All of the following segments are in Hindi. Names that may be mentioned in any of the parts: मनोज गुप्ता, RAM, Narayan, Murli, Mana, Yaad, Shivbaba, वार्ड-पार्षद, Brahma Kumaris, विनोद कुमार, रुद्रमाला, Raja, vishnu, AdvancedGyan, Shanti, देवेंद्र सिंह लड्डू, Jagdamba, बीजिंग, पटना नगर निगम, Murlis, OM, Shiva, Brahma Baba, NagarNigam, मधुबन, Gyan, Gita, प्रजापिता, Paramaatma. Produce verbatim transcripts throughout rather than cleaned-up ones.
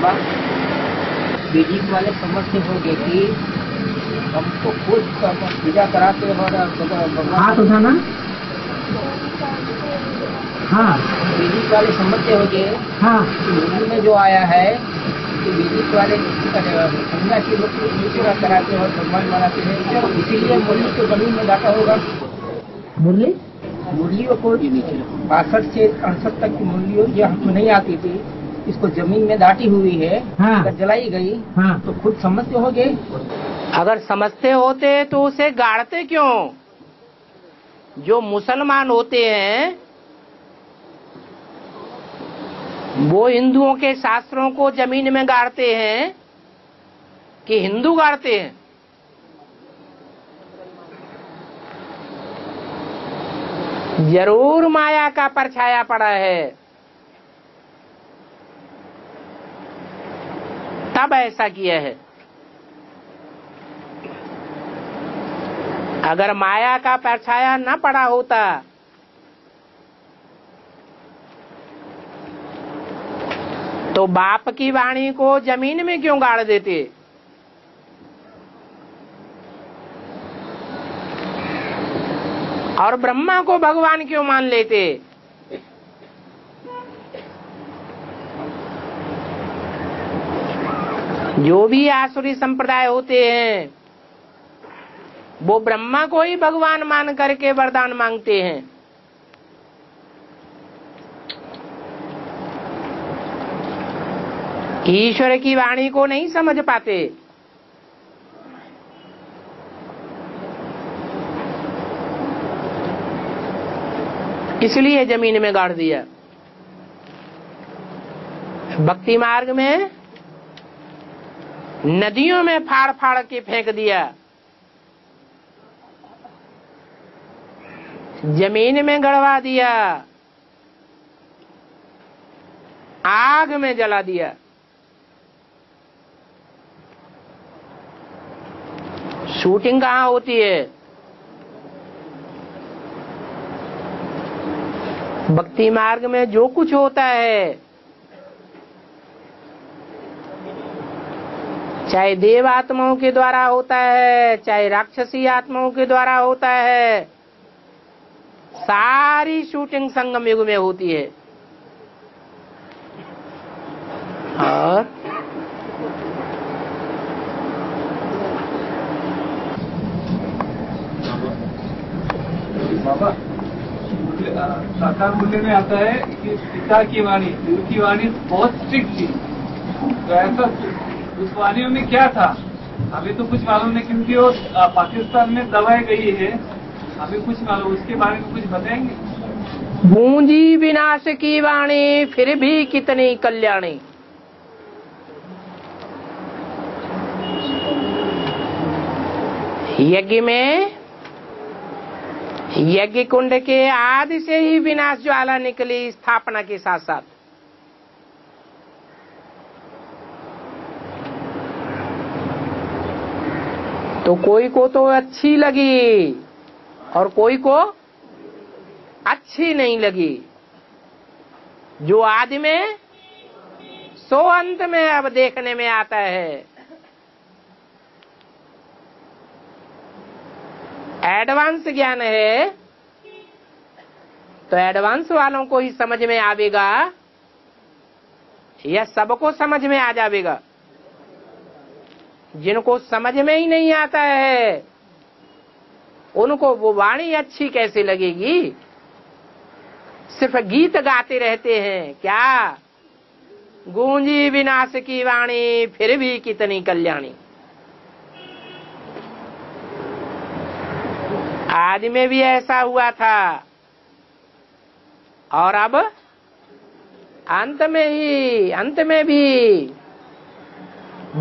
बाबा बीजिंग वाले समझते होंगे कि हमको खुद पूजा कराते और भगवान उठाना, हाँ बीजिंग वाले समझते होंगे, हाँ हिंदी में जो आया है कि बीजिंग वाले समझा कि लोग पूजा कराते और भगवान मनाते हैं, इसीलिए मुरली को जमीन में डाटा होगा। मुरली मुरलियों को बासठ से अड़सठ तक की मुरलियों ये हमको नहीं आती थी, इसको जमीन में दाटी हुई है, हाँ। जलाई गई, हाँ। तो खुद समझते होगे, अगर समझते होते तो उसे गाड़ते क्यों? जो मुसलमान होते हैं वो हिंदुओं के शास्त्रों को जमीन में गाड़ते हैं कि हिंदू गाड़ते हैं? जरूर माया का परछाया पड़ा है, तब ऐसा किया है। अगर माया का परछाया न पड़ा होता तो बाप की वाणी को जमीन में क्यों गाड़ देते? और ब्रह्मा को भगवान क्यों मान लेते? जो भी आसुरी संप्रदाय होते हैं वो ब्रह्मा को ही भगवान मान करके वरदान मांगते हैं, ईश्वर की वाणी को नहीं समझ पाते। इसलिए जमीन में गाड़ दिया। भक्ति मार्ग में नदियों में फाड़ फाड़ के फेंक दिया, जमीन में गड़वा दिया, आग में जला दिया। शूटिंग कहाँ होती है? भक्ति मार्ग में जो कुछ होता है, चाहे देव आत्माओं के द्वारा होता है, चाहे राक्षसी आत्माओं के द्वारा होता है, सारी शूटिंग संगम युग में होती है। और बाबा साकार मूल्य में आता है कि पिता की वाणी, गुरु की वाणी बहुत स्ट्रिक्ट थी, तो ऐसा उस वाणी में क्या था अभी तो कुछ मालूम नहीं, क्योंकि वो पाकिस्तान में दबाई गई है, अभी कुछ मालूम उसके बारे में कुछ बताएंगे? गूंजी विनाश की वाणी फिर भी कितनी कल्याणी। यज्ञ में यज्ञ कुंड के आदि से ही विनाश ज्वाला निकली, स्थापना के साथ साथ। तो कोई को तो अच्छी लगी और कोई को अच्छी नहीं लगी। जो आदि में सो अंत में अब देखने में आता है। एडवांस ज्ञान है तो एडवांस वालों को ही समझ में आवेगा या सबको समझ में आ जाएगा? जिनको समझ में ही नहीं आता है उनको वो वाणी अच्छी कैसे लगेगी? सिर्फ गीत गाते रहते हैं क्या? गूंजी विनाश की वाणी फिर भी कितनी कल्याणी। आदि में भी ऐसा हुआ था और अब अंत में ही अंत में भी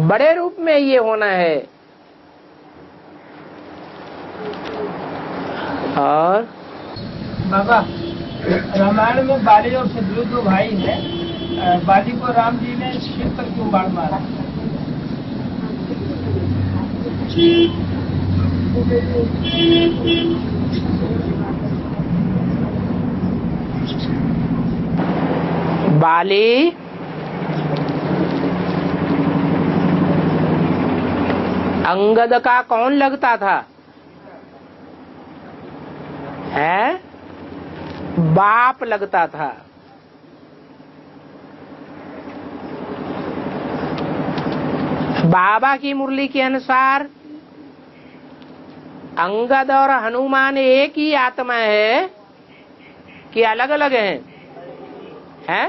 बड़े रूप में ये होना है। और बाबा रामायण में बाली और सुग्रीव दो भाई हैं, बाली को राम जी ने शिव पर क्यों बाण मारा? बाली अंगद का कौन लगता था? है बाप लगता था। बाबा की मुरली के अनुसार अंगद और हनुमान एक ही आत्मा है कि अलग अलग हैं? हैं?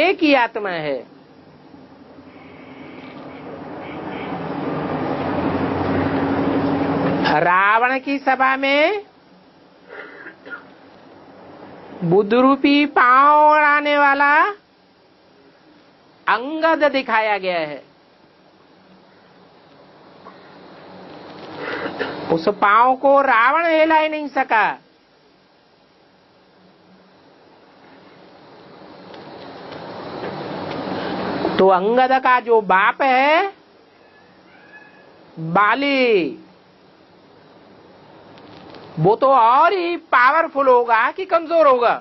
एक ही आत्मा है। रावण की सभा में बुद्ध रूपी पांव उड़ाने वाला अंगद दिखाया गया है। उस पांव को रावण हिला ही नहीं सका। तो अंगद का जो बाप है बाली, वो तो और ही पावरफुल होगा कि कमजोर होगा?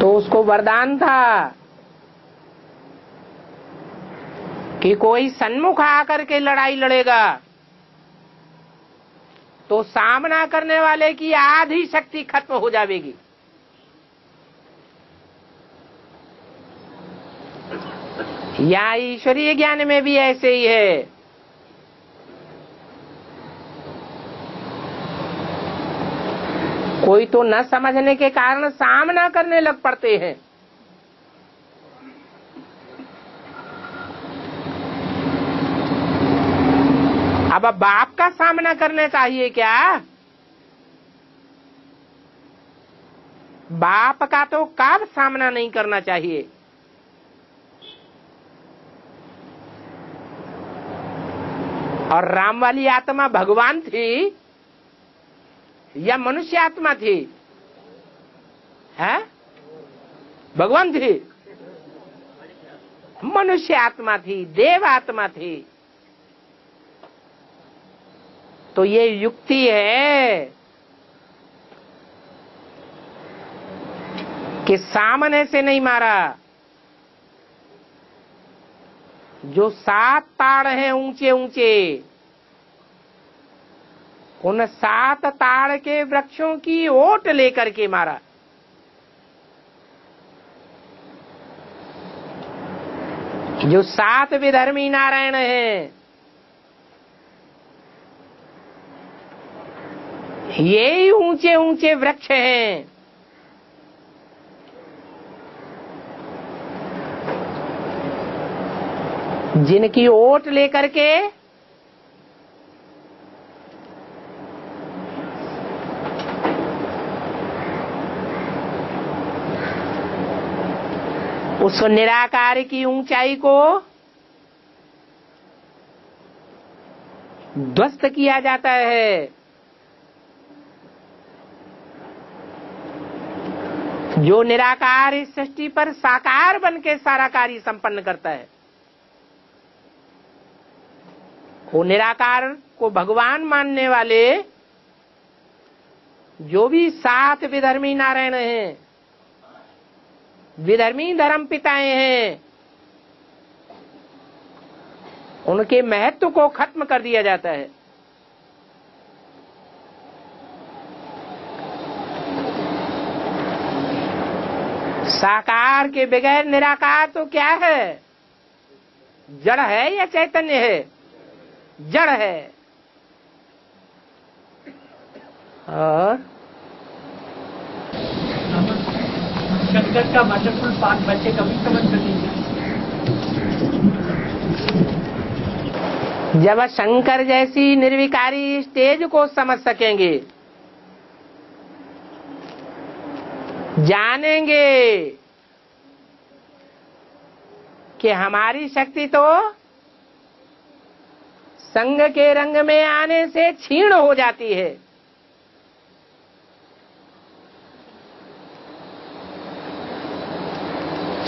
तो उसको वरदान था कि कोई सन्मुख आकर के लड़ाई लड़ेगा तो सामना करने वाले की आधी शक्ति खत्म हो जाएगी। या ईश्वरीय ज्ञान में भी ऐसे ही है। कोई तो न समझने के कारण सामना करने लग पड़ते हैं। अब बाप का सामना करना चाहिए क्या? बाप का तो कब सामना नहीं करना चाहिए। और राम वाली आत्मा भगवान थी या मनुष्य आत्मा थी? है भगवान थी, मनुष्य आत्मा थी, देव आत्मा थी। तो ये युक्ति है कि सामने से नहीं मारा। जो सात ताड़ हैं ऊंचे ऊंचे, उन सात ताड़ के वृक्षों की ओट लेकर के मारा। जो सात विधर्मी नारायण हैं, ये ऊंचे ऊंचे वृक्ष हैं। जिनकी ओट लेकर के उस निराकार की ऊंचाई को ध्वस्त किया जाता है। जो निराकार इस सृष्टि पर साकार बन के सारा कार्य संपन्न करता है, वो निराकार को भगवान मानने वाले जो भी सात विधर्मी नारायण हैं, विधर्मी धर्म पिताएं हैं, उनके महत्व को खत्म कर दिया जाता है। साकार के बगैर निराकार तो क्या है? जड़ है या चैतन्य है? जड़ है। और शंकर का वंडरफुल पार्ट बच्चे कभी समझ सकेंगे जब शंकर जैसी निर्विकारी स्टेज को समझ सकेंगे, जानेंगे कि हमारी शक्ति तो संग के रंग में आने से क्षीण हो जाती है।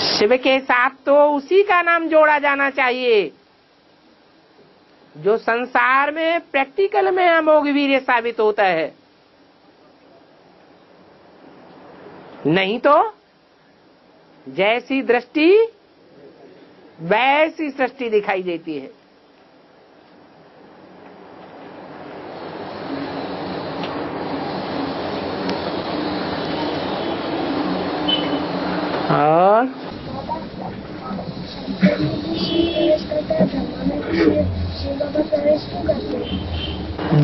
शिव के साथ तो उसी का नाम जोड़ा जाना चाहिए जो संसार में प्रैक्टिकल में अमोघ वीर्य साबित होता है। नहीं तो जैसी दृष्टि वैसी सृष्टि दिखाई देती है। और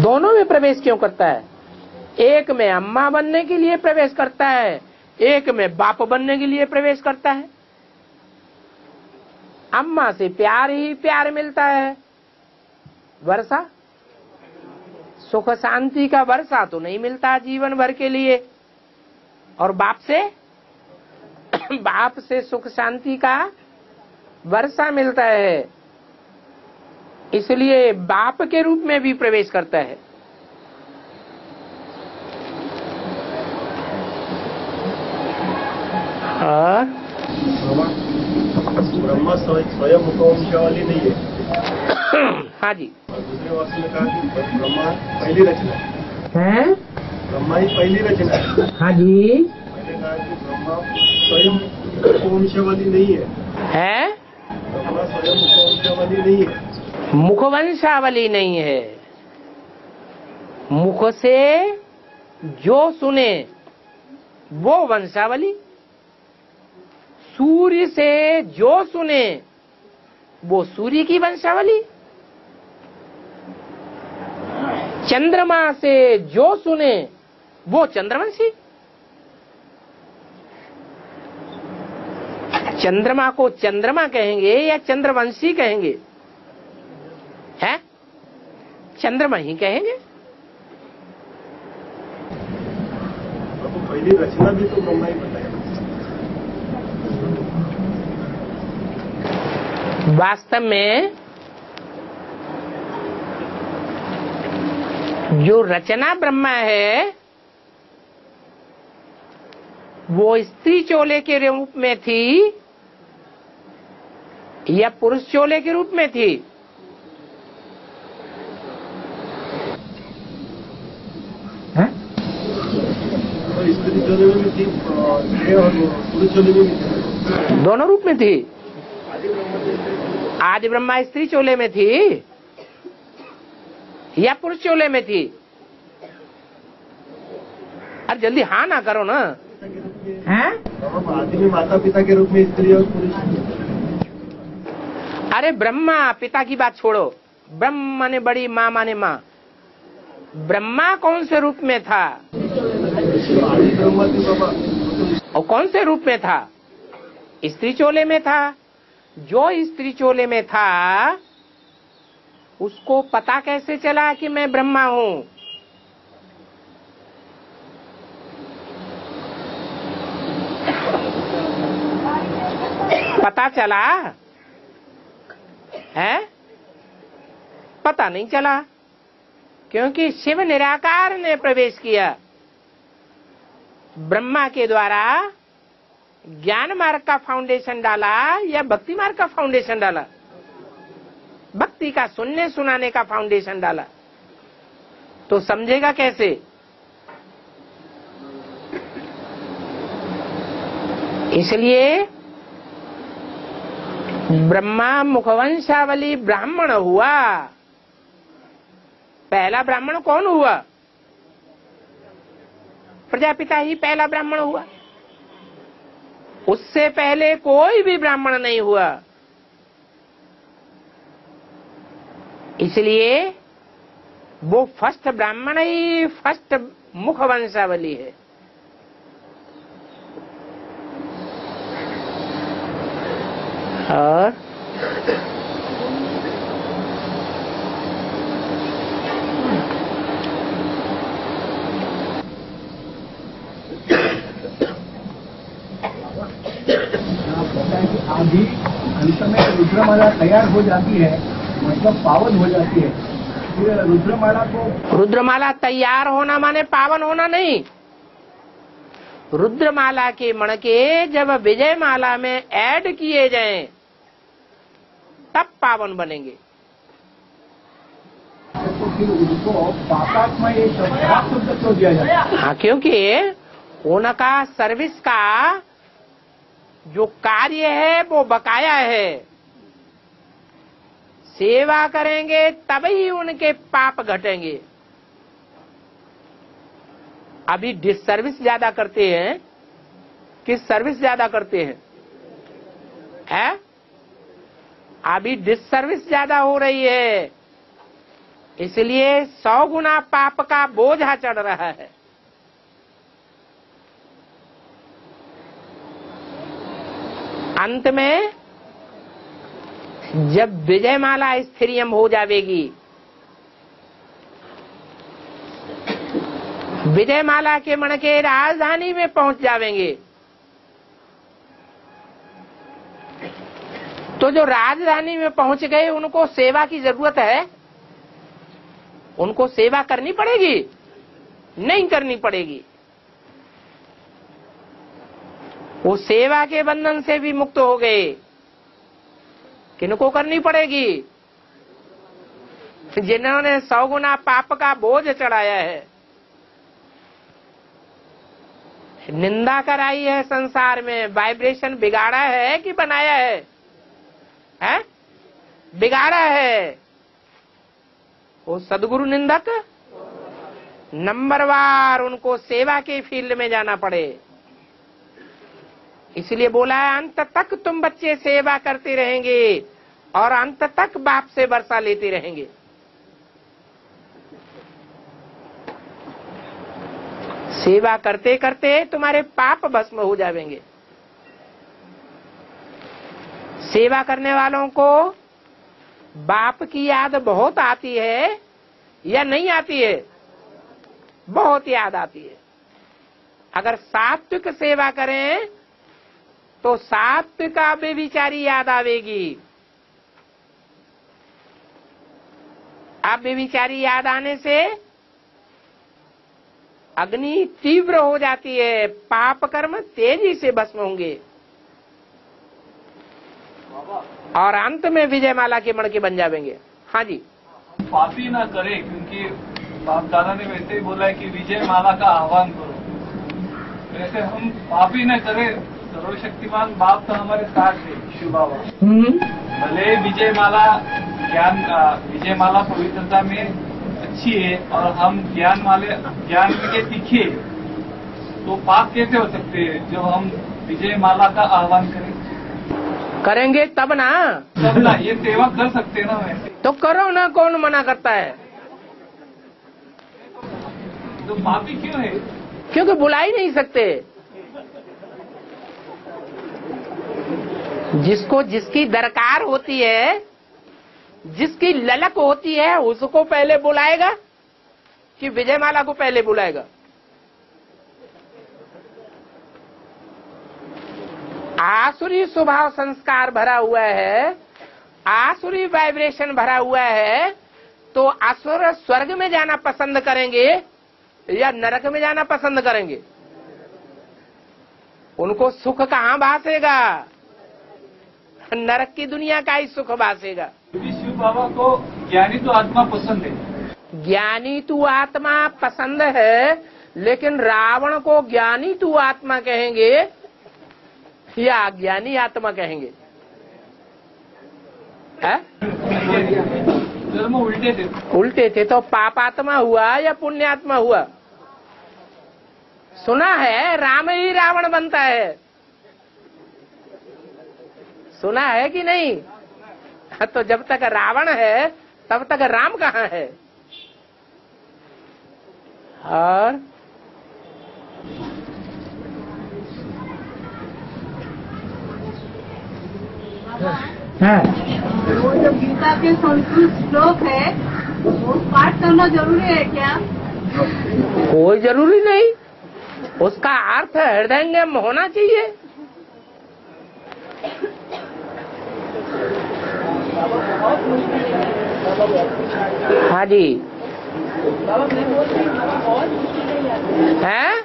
दोनों में प्रवेश क्यों करता है? एक में अम्मा बनने के लिए प्रवेश करता है, एक में बाप बनने के लिए प्रवेश करता है। अम्मा से प्यार ही प्यार मिलता है, वर्षा सुख शांति का वर्षा तो नहीं मिलता जीवन भर के लिए। और बाप से बाप से सुख शांति का वर्षा मिलता है, इसलिए बाप के रूप में भी प्रवेश करता है। और ब्रह्मा स्वयं मुख्यवंशावली नहीं है। हाँ जी। और दूसरे वाक्य में कहा कि ब्रह्मा पहली रचना है, ब्रह्मा ही पहली रचना है। हाँ जी। मैंने कहा कि ब्रह्मा स्वयं मुख्यवंशावली नहीं है। है? ब्रह्मा स्वयं मुख्यवंशावली नहीं है। मुखवंशावली नहीं है, मुख से जो सुने वो वंशावली, सूर्य से जो सुने वो सूर्य की वंशावली, चंद्रमा से जो सुने वो चंद्रवंशी। चंद्रमा को चंद्रमा कहेंगे या चंद्रवंशी कहेंगे? है चंद्रमा ही कहेंगे। तो पहली रचना भी तो ब्रह्मा ही बताया। वास्तव में जो रचना ब्रह्मा है वो स्त्री चोले के रूप में थी या पुरुष चोले के रूप में थी? स्त्री चोले में भी थी और पुरुष चोले में भी थी, दोनों रूप में थी। आदि ब्रह्मा स्त्री चोले में थी या पुरुष चोले में थी? अरे जल्दी हाँ ना करो ना। हैं? आदि में माता पिता के रूप में स्त्री और पुरुष। अरे ब्रह्मा पिता की बात छोड़ो, ब्रह्मा ने बड़ी माँ माने माँ, ब्रह्मा कौन से रूप में था और कौन से रूप में था? स्त्री चोले में था। जो स्त्री चोले में था उसको पता कैसे चला कि मैं ब्रह्मा हूँ? पता चला है? पता नहीं चला, क्योंकि शिव निराकार ने प्रवेश किया। ब्रह्मा के द्वारा ज्ञान मार्ग का फाउंडेशन डाला या भक्ति मार्ग का फाउंडेशन डाला? भक्ति का सुनने सुनाने का फाउंडेशन डाला। तो समझेगा कैसे? इसलिए ब्रह्मा मुखवंशावली ब्राह्मण हुआ। पहला ब्राह्मण कौन हुआ? प्रजापिता ही पहला ब्राह्मण हुआ, उससे पहले कोई भी ब्राह्मण नहीं हुआ। इसलिए वो फर्स्ट ब्राह्मण ही फर्स्ट मुखवंशावली है। और आधी अंत में रुद्रमाला तैयार हो जाती है, मतलब पावन हो जाती है। फिर रुद्रमाला को रुद्रमाला तैयार होना माने पावन होना नहीं। रुद्रमाला के मणके जब विजयमाला में ऐड किए जाएं तब पावन बनेंगे। तो फिर उनको पापात्मा ये शब्द क्यों दिया जाता है? हाँ, क्योंकि उनका सर्विस का जो कार्य है वो बकाया है, सेवा करेंगे तभी उनके पाप घटेंगे। अभी डिससर्विस ज्यादा करते हैं किस सर्विस ज्यादा करते हैं है? अभी डिससर्विस ज्यादा हो रही है, इसलिए सौ गुना पाप का बोझा चढ़ रहा है। अंत में जब विजयमाला स्थिरियम हो जाएगी, विजयमाला के मन के राजधानी में पहुंच जाएंगे, तो जो राजधानी में पहुंच गए उनको सेवा की जरूरत है? उनको सेवा करनी पड़ेगी? नहीं करनी पड़ेगी। वो सेवा के बंधन से भी मुक्त हो गए। किनको करनी पड़ेगी? जिन्होंने सौ गुना पाप का बोझ चढ़ाया है, निंदा कराई है संसार में, वाइब्रेशन बिगाड़ा है कि बनाया है? है? बिगाड़ा है। वो सदगुरु निंदक नंबरवार, उनको सेवा के फील्ड में जाना पड़े। इसलिए बोला है अंत तक तुम बच्चे सेवा करते रहेंगे और अंत तक बाप से वर्षा लेते रहेंगे। सेवा करते करते तुम्हारे पाप भस्म हो जाएंगे। सेवा करने वालों को बाप की याद बहुत आती है या नहीं आती है? बहुत याद आती है। अगर सात्विक सेवा करें तो सात्विक का बेविचारी याद आवेगी। अब बेविचारी याद आने से अग्नि तीव्र हो जाती है, पाप कर्म तेजी से भस्म होंगे और अंत में विजयमाला के मणके बन जाएंगे। हाँ जी, पापी ना करे, क्योंकि बाप दादा ने वैसे ही बोला है कि विजयमाला का आह्वान करो। वैसे हम पापी ना करे, सर्वशक्तिमान बाप तो हमारे साथ है। शिव बाबा भले विजयमाला ज्ञान का, विजयमाला पवित्रता में अच्छी है और हम ज्ञान वाले ज्ञान के तीखे, तो पाप कैसे हो सकते है जब हम विजयमाला का आह्वान करें? करेंगे तब ना, तब ना ये सेवा कर सकते हैं ना। वैसे तो करो ना, कौन मना करता है? तो पापी क्यों है? क्योंकि बुला ही नहीं सकते। जिसको जिसकी दरकार होती है, जिसकी ललक होती है, उसको पहले बुलाएगा कि विजयमाला को पहले बुलाएगा? आसुरी स्वभाव संस्कार भरा हुआ है, आसुरी वाइब्रेशन भरा हुआ है, तो असुर स्वर्ग में जाना पसंद करेंगे या नरक में जाना पसंद करेंगे? उनको सुख कहाँ भासेगा? नरक की दुनिया का ही सुख भासेगा। शिव बाबा को ज्ञानी तो आत्मा पसंद है। ज्ञानी तू आत्मा पसंद है, लेकिन रावण को ज्ञानी तू आत्मा कहेंगे या अज्ञानी आत्मा कहेंगे? धर्म उल्टे थे। उल्टे थे तो पापात्मा हुआ या पुण्यात्मा हुआ? सुना है राम ही रावण बनता है, सुना है कि नहीं? तो जब तक रावण है तब तक राम कहाँ है? और वो जो गीता के संस्कृत श्लोक है वो पाठ करना जरूरी है क्या? कोई जरूरी नहीं, उसका अर्थ हृदयंगम होना चाहिए। हाँ जी, है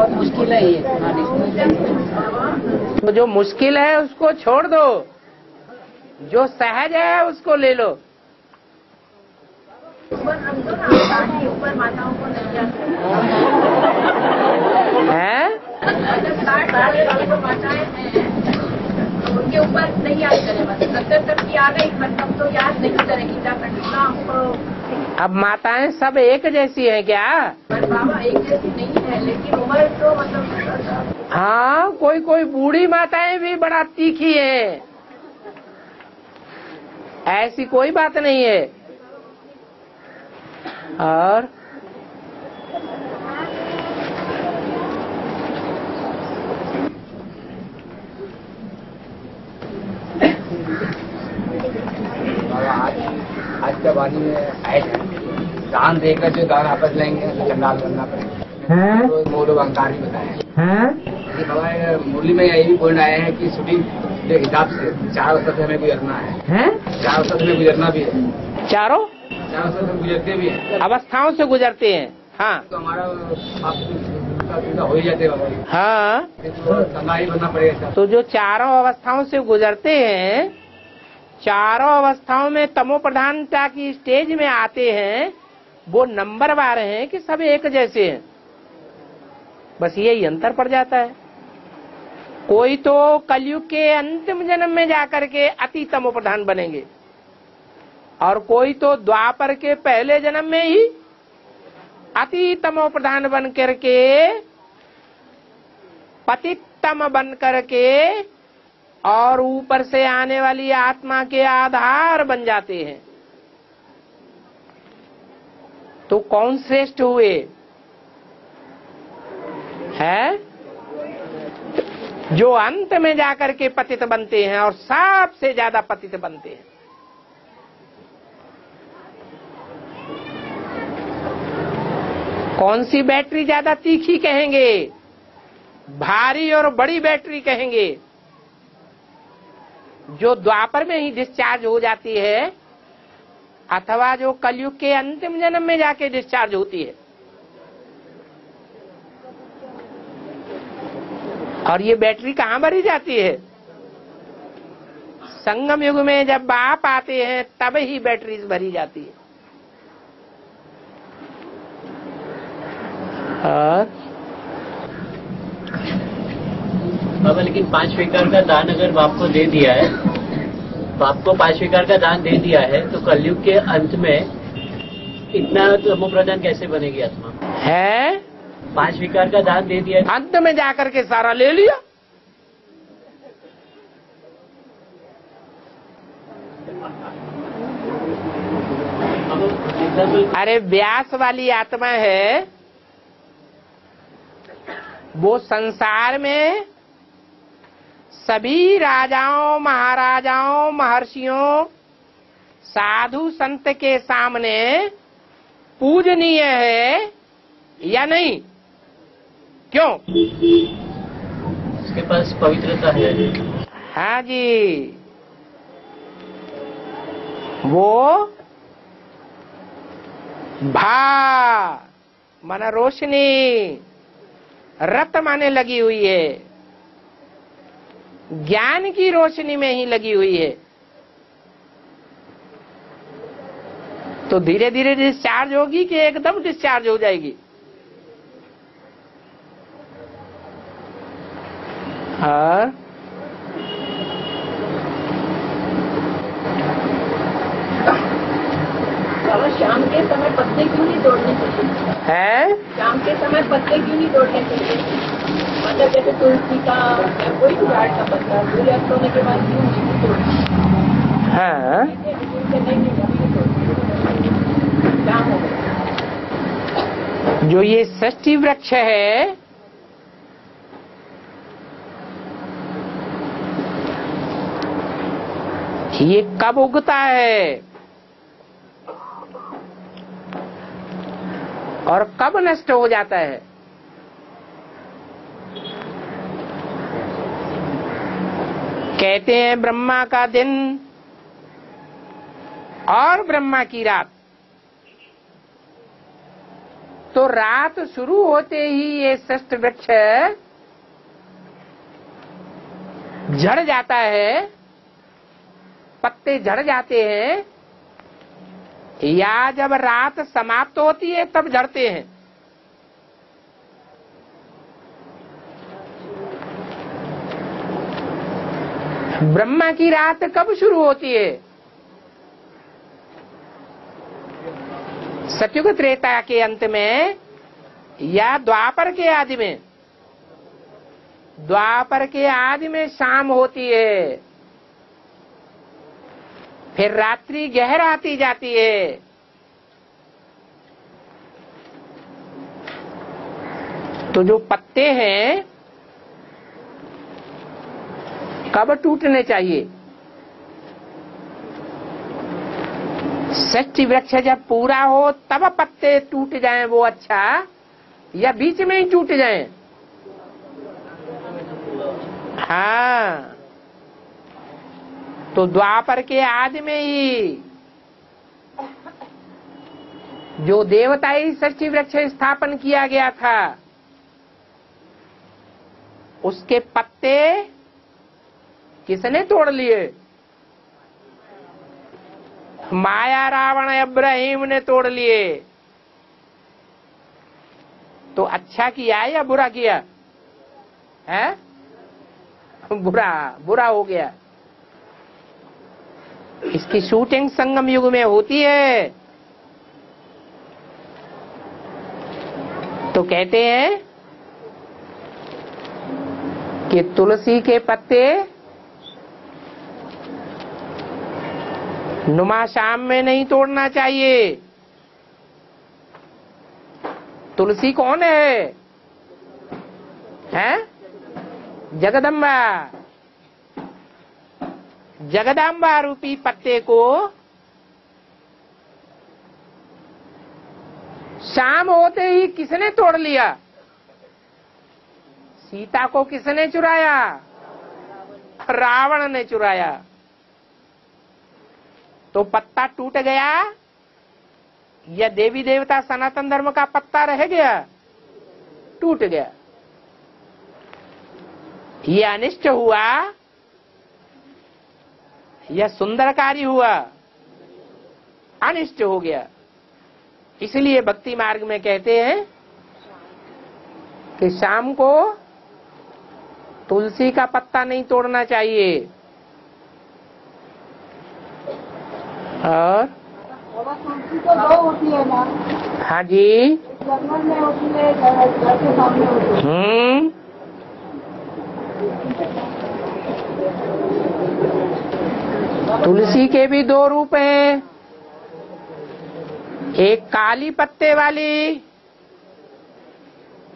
बहुत मुश्किल है ये। तो जो मुश्किल है उसको छोड़ दो, जो सहज है उसको ले लो। ऊपर ऊपर माताओं को हैं? उनके ऊपर नहीं याद करें, सत्तर तक की आ गई मतलब तो याद नहीं करेगी हमको। अब माताएं सब एक जैसी है क्या? पर बाबा एक जैसी नहीं है, लेकिन उम्र तो मतलब हाँ, कोई कोई बूढ़ी माताएं भी बड़ा तीखी है, ऐसी कोई बात नहीं है। और आज के वाणी में दान देकर जो दान आपस लेंगे चंडाल बनना पड़ेगा, तो वो लोग अंकारी बताए। मुरली में यही बोल रहे हैं कि शूटिंग के हिसाब से चार वर्ष से हमें गुजरना है, है? चार वर्ष में गुजरना भी है, चारों चार वर्ष से गुजरते भी है, अवस्थाओं से गुजरते हैं। हाँ तो हमारा हो ही जाते हैं। हाँ चंडाल बनना पड़ेगा। तो जो चारों अवस्थाओं से गुजरते हैं, चारों अवस्थाओं में तमो प्रधानता की स्टेज में आते हैं, वो नंबर वार हैं कि सब एक जैसे हैं, बस यही अंतर पड़ जाता है। कोई तो कलयुग के अंतिम जन्म में जाकर के अति तमो प्रधान बनेंगे, और कोई तो द्वापर के पहले जन्म में ही अति तमो प्रधान बन करके पतितम बन करके और ऊपर से आने वाली आत्मा के आधार बन जाते हैं। तो कौन श्रेष्ठ हुए हैं? जो अंत में जाकर के पतित बनते हैं और सबसे ज्यादा पतित बनते हैं। कौन सी बैटरी ज्यादा तीखी कहेंगे, भारी और बड़ी बैटरी कहेंगे। जो द्वापर में ही डिस्चार्ज हो जाती है अथवा जो कलयुग के अंतिम जन्म में जाके डिस्चार्ज होती है। और ये बैटरी कहाँ भरी जाती है? संगम युग में जब बाप आते हैं तब ही बैटरीज भरी जाती है। और बाबा लेकिन पांच विकार का दान अगर बाप को दे दिया है, बाप को पांच विकार का दान दे दिया है, तो कलयुग के अंत में इतना तमो प्रधान कैसे बनेगी आत्मा? है पांच विकार का दान दे दिया, अंत में जाकर के सारा ले लिया। अरे व्यास वाली आत्मा है वो संसार में सभी राजाओं महाराजाओं महर्षियों साधु संत के सामने पूजनीय है या नहीं? क्यों? उसके पास पवित्रता है। हाँ जी, वो भा माना रोशनी, रत माने लगी हुई है, ज्ञान की रोशनी में ही लगी हुई है। तो धीरे धीरे डिस्चार्ज होगी कि एकदम डिस्चार्ज हो जाएगी? हाँ शाम के समय पत्ते क्यों नहीं तोड़ने चाहिए? है शाम के समय पत्ते क्यों नहीं तोड़ने चाहिए? मतलब जैसे तुलसी का या कोई भी झाड़ का पत्ता सूर्यास्त होने के बाद क्यों नहीं तोड़ना? हाँ जो ये षष्ठी वृक्ष है, ये कब उगता है और कब नष्ट हो जाता है? कहते हैं ब्रह्मा का दिन और ब्रह्मा की रात। तो रात शुरू होते ही ये षष्ठ वृक्ष झड़ जाता है, पत्ते झड़ जाते हैं, या जब रात समाप्त होती है तब झड़ते हैं। ब्रह्मा की रात कब शुरू होती है? सतयुग त्रेता के अंत में या द्वापर के आदि में? द्वापर के आदि में शाम होती है, फिर रात्रि गहराती जाती है। तो जो पत्ते हैं कब टूटने चाहिए? षष्ठी वृक्ष जब पूरा हो तब पत्ते टूट जाएं वो अच्छा, या बीच में ही टूट जाएं? हाँ, तो द्वापर के आदि में ही जो देवताई षष्ठी वृक्ष स्थापन किया गया था उसके पत्ते किसने तोड़ लिए? माया, रावण, इब्राहिम ने तोड़ लिए। तो अच्छा किया या बुरा किया है? बुरा बुरा हो गया। इसकी शूटिंग संगम युग में होती है। तो कहते हैं कि तुलसी के पत्ते नुमा शाम में नहीं तोड़ना चाहिए। तुलसी कौन है? हैं? जगदम्बा। जगदम्बा रूपी पत्ते को शाम होते ही किसने तोड़ लिया? सीता को किसने चुराया? रावण ने चुराया। तो पत्ता टूट गया या देवी देवता सनातन धर्म का पत्ता रह गया? टूट गया। ये अनिष्ट हुआ या सुंदरकारी हुआ? अनिष्ट हो गया। इसलिए भक्ति मार्ग में कहते हैं कि शाम को तुलसी का पत्ता नहीं तोड़ना चाहिए। और तो दो होती है ना? हाँ जी, जंगल में होती है, घर के सामने होती है। हम्म। तुलसी के भी दो रूप हैं, एक काली पत्ते वाली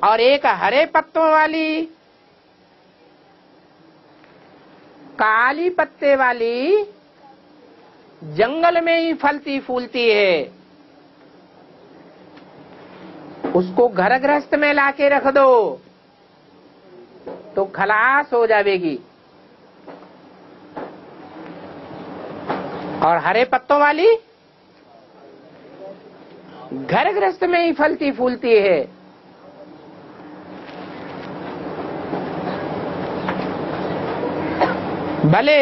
और एक हरे पत्तों वाली। काली पत्ते वाली जंगल में ही फलती फूलती है, उसको घर गृहस्थ में लाके रख दो तो खलास हो जाएगी। और हरे पत्तों वाली घर गृहस्थ में ही फलती फूलती है। भले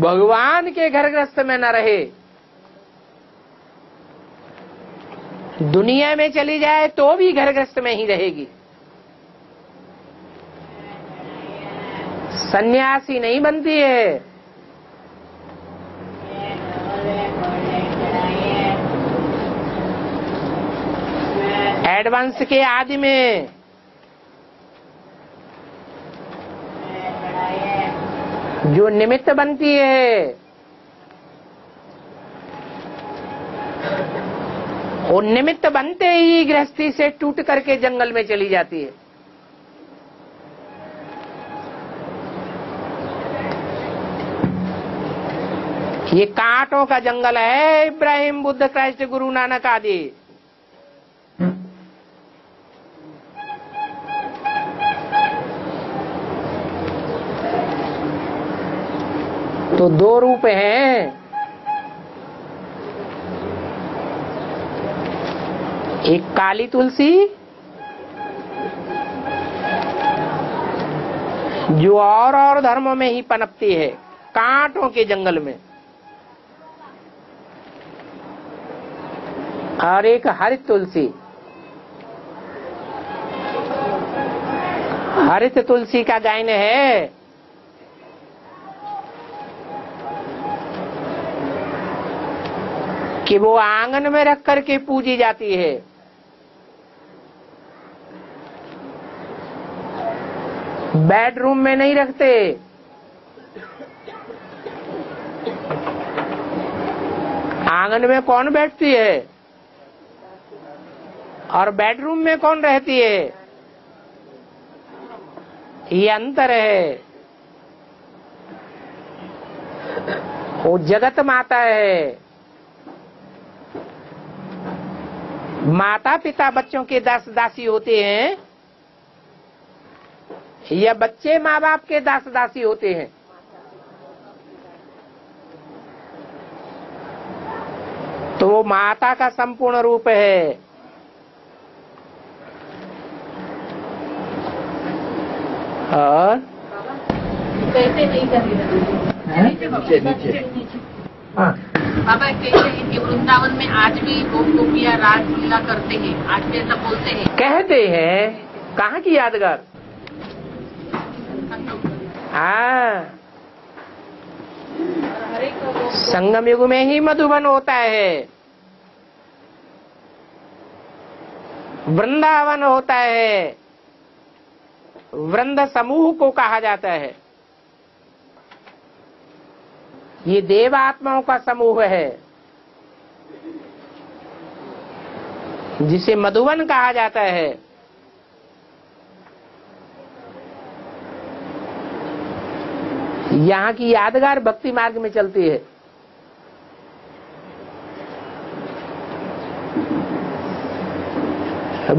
भगवान के घर गृहस्थ में न रहे, दुनिया में चली जाए तो भी घर गृहस्थ में ही रहेगी। सन्यासी नहीं बनती है। एडवांस के आदि में जो निमित्त बनती है वो निमित्त बनते ही गृहस्थी से टूट करके जंगल में चली जाती है। ये कांटों का जंगल है। इब्राहिम, बुद्ध, क्राइस्ट, गुरु नानक आदि तो दो रूप हैं, एक काली तुलसी जो और और धर्मों में ही पनपती है, कांटों के जंगल में, और एक हरित तुलसी। हरित तुलसी का गायन है कि वो आंगन में रख करके पूजी जाती है। बेडरूम में नहीं रखते। आंगन में कौन बैठती है और बेडरूम में कौन रहती है, ये अंतर है। वो जगत माता है, माता पिता बच्चों के दास दासी होते हैं या बच्चे माँ बाप के दास दासी होते हैं। तो वो माता का संपूर्ण रूप है। और कैसे नहीं नीचे नीचे बाबा कहते हैं कि वृंदावन में आज भी गोप गोपियाँ रास लीला करते हैं, आज भी ऐसा बोलते हैं, कहते हैं। कहाँ की यादगार? हाँ, संगम युग में ही मधुबन होता है, वृंदावन होता है, वृंद समूह को कहा जाता है। ये देवात्माओं का समूह है जिसे मधुबन कहा जाता है। यहाँ की यादगार भक्ति मार्ग में चलती है।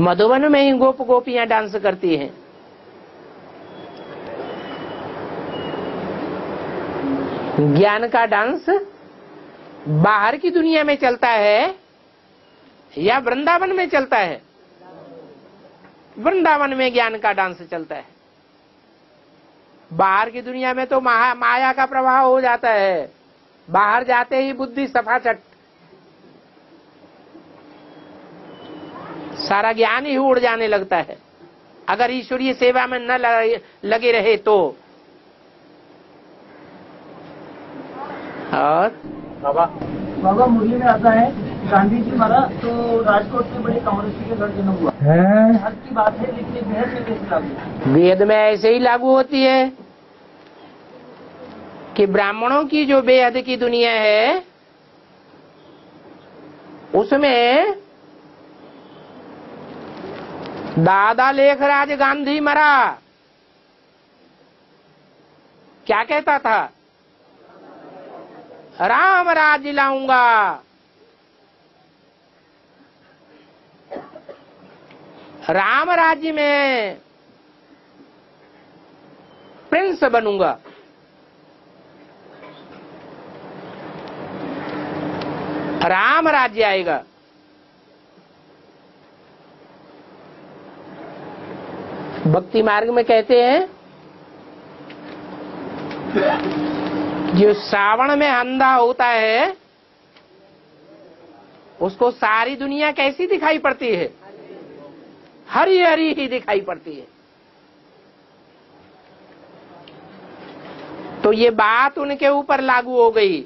मधुबन में ही गोप गोपियाँ डांस करती हैं। ज्ञान का डांस बाहर की दुनिया में चलता है या वृंदावन में चलता है? वृंदावन में ज्ञान का डांस चलता है। बाहर की दुनिया में तो माया का प्रभाव हो जाता है, बाहर जाते ही बुद्धि सफाचट, सारा ज्ञान ही उड़ जाने लगता है अगर ईश्वरीय सेवा में न लगे रहे तो। और बाबा बाबा मुरली में आता है गांधी जी मारा तो राजकोट में बड़े कम्युनिस्ट के घर जन्म हुआ है, हद की बात है, लेकिन वेद में कैसे लागू? वेद में ऐसे ही लागू होती है कि ब्राह्मणों की जो बेहद की दुनिया है उसमें दादा लेखराज गांधी मरा क्या कहता था? राम राज लाऊंगा। राम राज्य में प्रिंस बनूंगा। राम राज्य आएगा। भक्ति मार्ग में कहते हैं जो श्रावण में अंधा होता है उसको सारी दुनिया कैसी दिखाई पड़ती है? हरी हरी ही दिखाई पड़ती है। तो ये बात उनके ऊपर लागू हो गई।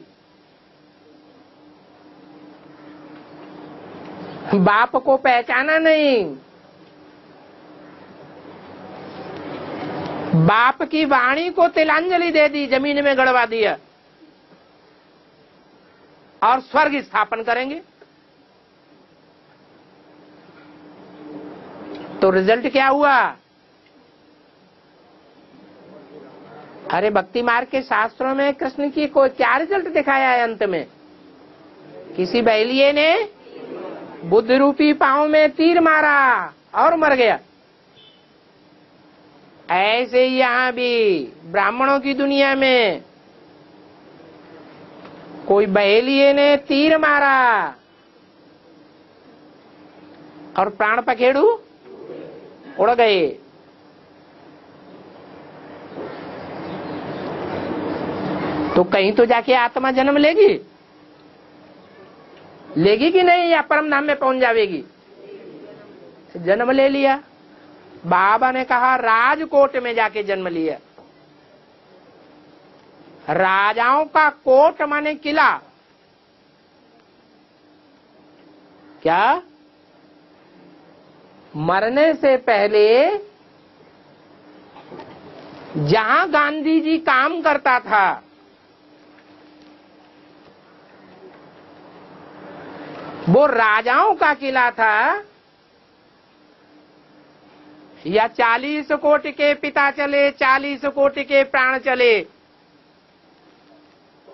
बाप को पहचाना नहीं, बाप की वाणी को तिलांजलि दे दी, जमीन में गड़वा दिया और स्वर्ग स्थापन करेंगे। तो रिजल्ट क्या हुआ? अरे भक्ति मार्ग के शास्त्रों में कृष्ण की को क्या रिजल्ट दिखाया है? अंत में किसी बहेलिये ने बुद्ध रूपी पांव में तीर मारा और मर गया। ऐसे यहाँ भी ब्राह्मणों की दुनिया में कोई बहेलिये ने तीर मारा और प्राण पखेड़ू उड़ गए। तो कहीं तो जाके आत्मा जन्म लेगी, लेगी कि नहीं, या परमधाम में पहुंच जाएगी? जन्म ले लिया। बाबा ने कहा राजकोट में जाके जन्म लिया। राजाओं का कोट माने किला, क्या? मरने से पहले जहां गांधी जी काम करता था, वो राजाओं का किला था या चालीस कोटि के पिता चले, चालीस कोटि के प्राण चले?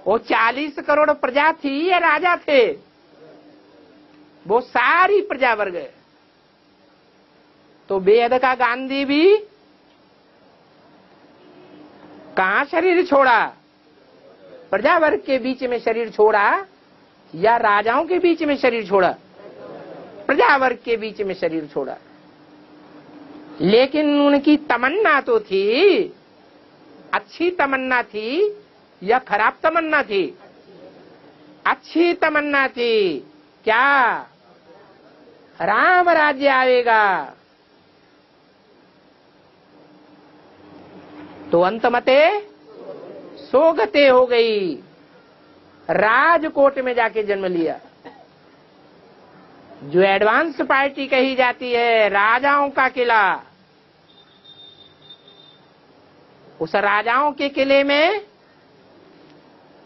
वो चालीस करोड़ प्रजा थी या राजा थे? वो सारी प्रजा वर्ग। तो बेहद का गांधी भी कहाँ शरीर छोड़ा? प्रजा वर्ग के बीच में शरीर छोड़ा या राजाओं के बीच में शरीर छोड़ा? प्रजा वर्ग के बीच में शरीर छोड़ा। लेकिन उनकी तमन्ना तो थी, अच्छी तमन्ना थी या खराब तमन्ना थी? अच्छी तमन्ना थी। क्या? राम राज्य आएगा। तो अंतमते सोगते हो गई, राजकोट में जाके जन्म लिया। जो एडवांस पार्टी कही जाती है राजाओं का किला, उस राजाओं के किले में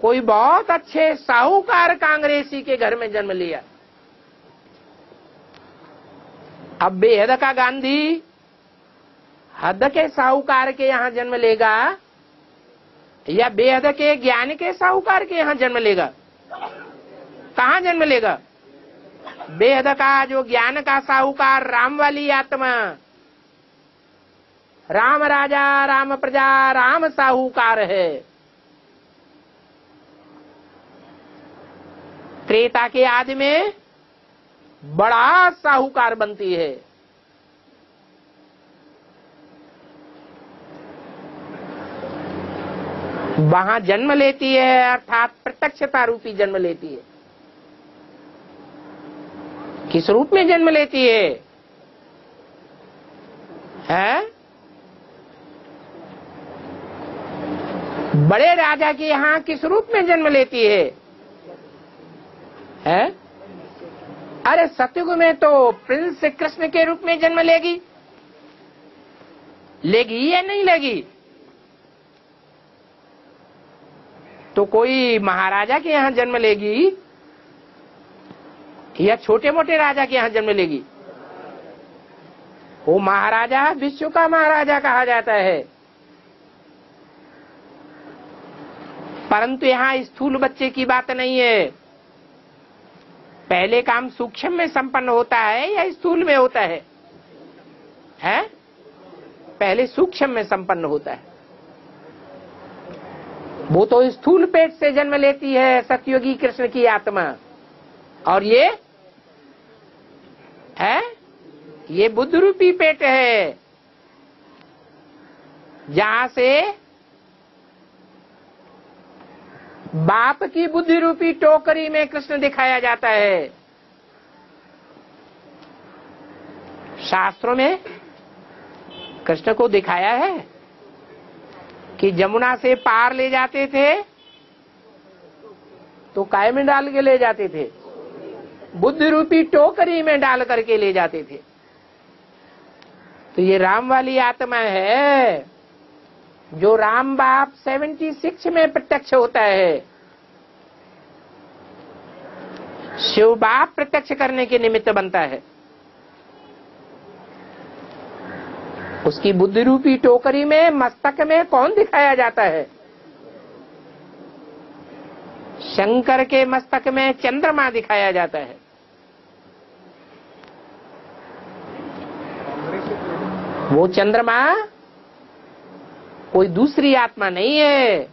कोई बहुत अच्छे साहूकार कांग्रेसी के घर में जन्म लिया। अब बेहद का गांधी हद के साहूकार के यहाँ जन्म लेगा या बेहद के ज्ञानी के साहूकार के यहाँ जन्म लेगा? कहाँ जन्म लेगा? बेहद का जो ज्ञान का साहूकार, राम वाली आत्मा, राम राजा, राम प्रजा, राम साहूकार है। त्रेता के आद में बड़ा साहूकार बनती है। वहां जन्म लेती है, अर्थात प्रत्यक्षता रूपी जन्म लेती है। किस रूप में जन्म लेती है? है? बड़े राजा के यहाँ किस रूप में जन्म लेती है? है? अरे सतयुग में तो प्रिंस कृष्ण के रूप में जन्म लेगी। लेगी या नहीं लेगी? तो कोई महाराजा के यहाँ जन्म लेगी या छोटे मोटे राजा के यहाँ जन्म लेगी? वो महाराजा विश्व का महाराजा कहा जाता है, परंतु यहाँ स्थूल बच्चे की बात नहीं है। पहले काम सूक्ष्म में संपन्न होता है या स्थूल में होता है? हैं? पहले सूक्ष्म में संपन्न होता है। वो तो स्थूल पेट से जन्म लेती है, सतयोगी कृष्ण की आत्मा। और ये है, ये बुद्ध रूपी पेट है, जहां से बाप की बुद्धि रूपी टोकरी में कृष्ण दिखाया जाता है। शास्त्रों में कृष्ण को दिखाया है कि जमुना से पार ले जाते थे तो काय में डाल के ले जाते थे? बुद्धि रूपी टोकरी में डाल करके ले जाते थे। तो ये राम वाली आत्मा है, जो राम बाप छिहत्तर में प्रत्यक्ष होता है। शिव बाप प्रत्यक्ष करने के निमित्त बनता है। उसकी बुद्धि रूपी टोकरी में, मस्तक में कौन दिखाया जाता है? शंकर के मस्तक में चंद्रमा दिखाया जाता है। वो चंद्रमा कोई दूसरी आत्मा नहीं है।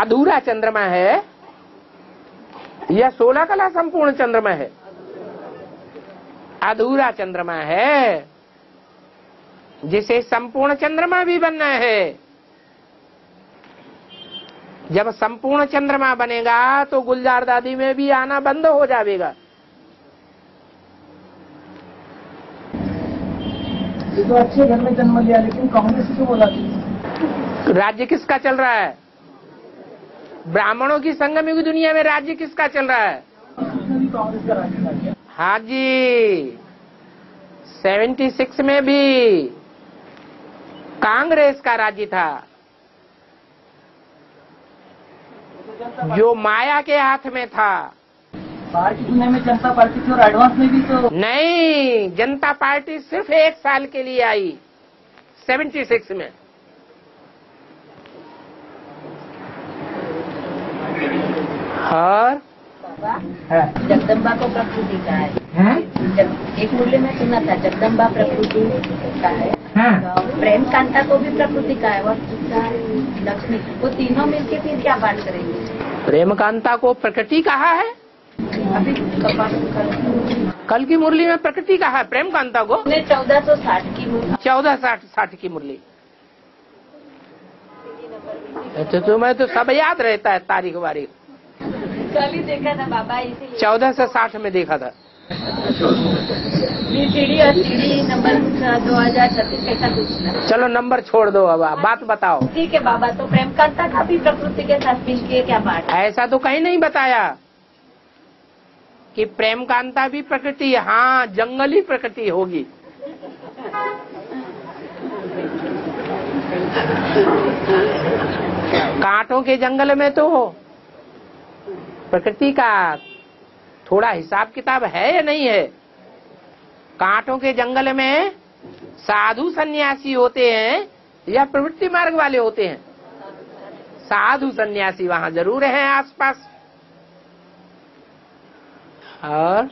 अधूरा चंद्रमा है या सोलह कला संपूर्ण चंद्रमा है? अधूरा चंद्रमा है, जिसे संपूर्ण चंद्रमा भी बनना है। जब संपूर्ण चंद्रमा बनेगा तो गुलजारदादी में भी आना बंद हो जाएगा। तो अच्छे घर में जन्म लिया, लेकिन कांग्रेस क्यों बोला? राज्य किसका चल रहा है? ब्राह्मणों की संगम युग दुनिया में राज्य किसका चल रहा है? भी कांग्रेस का राज था क्या? हाँ जी, छिहत्तर में भी कांग्रेस का राज था, जो माया के हाथ में था। बाहर की दुनिया में जनता पार्टी थी और एडवांस में भी तो नहीं। जनता पार्टी सिर्फ एक साल के लिए आई छिहत्तर में। और जगदम्बा को प्रकृति का है, है? एक मूल्य में सुना था जगदम्बा प्रकृति का है, है? तो प्रेम कांता को भी प्रकृति का है और लक्ष्मी, वो तीनों मिलके फिर क्या बात करेंगे? प्रेम कांता को प्रकृति कहा है? अभी कल की मुरली में प्रकृति कहा है प्रेम कांता को। चौदह सौ साठ की मुरली, चौदह साठ साठ की मुरली। तो तुम्हें तो सब याद रहता है तारीख वारीख। कल ही देखा था बाबा, इसे चौदह सौ साठ में देखा था। सीढ़ी और सीढ़ी नंबर दो हजार छत्तीस कैसा पूछना? चलो नंबर छोड़ दो, अब बात बताओ। ठीक है बाबा, तो प्रेम कांता का भी प्रकृति के साथ मिलके क्या बात? ऐसा तो कहीं नहीं बताया कि प्रेम कांता भी प्रकृति। हाँ, जंगली प्रकृति होगी। कांटों के जंगल में तो प्रकृति का थोड़ा हिसाब किताब है या नहीं है? कांटों के जंगल में साधु सन्यासी होते हैं या प्रवृत्ति मार्ग वाले होते हैं? साधु सन्यासी वहाँ जरूर हैं आसपास। और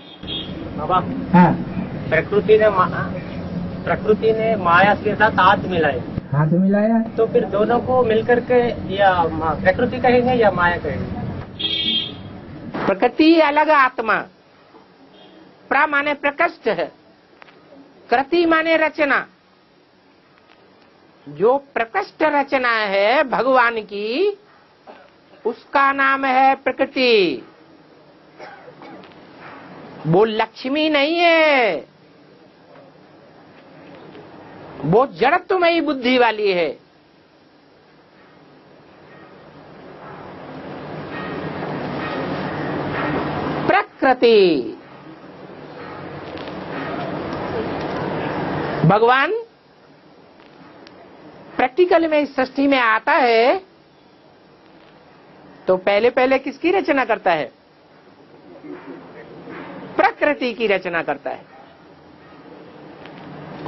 बाबा, हाँ। प्रकृति ने प्रकृति ने माया के साथ हाथ मिलाए, हाथ मिलाया तो फिर दोनों को मिलकर के या प्रकृति कहेंगे या माया कहेंगे? प्रकृति अलग आत्मा, प्रा माने प्रकृष्ट है, कृति माने रचना। जो प्रकृष्ट रचना है भगवान की, उसका नाम है प्रकृति। वो लक्ष्मी नहीं है, वो जड़त्वमयी बुद्धि वाली है। प्रकृति भगवान प्रैक्टिकल में इस सृष्टि में आता है तो पहले पहले किसकी रचना करता है? प्रकृति की रचना करता है।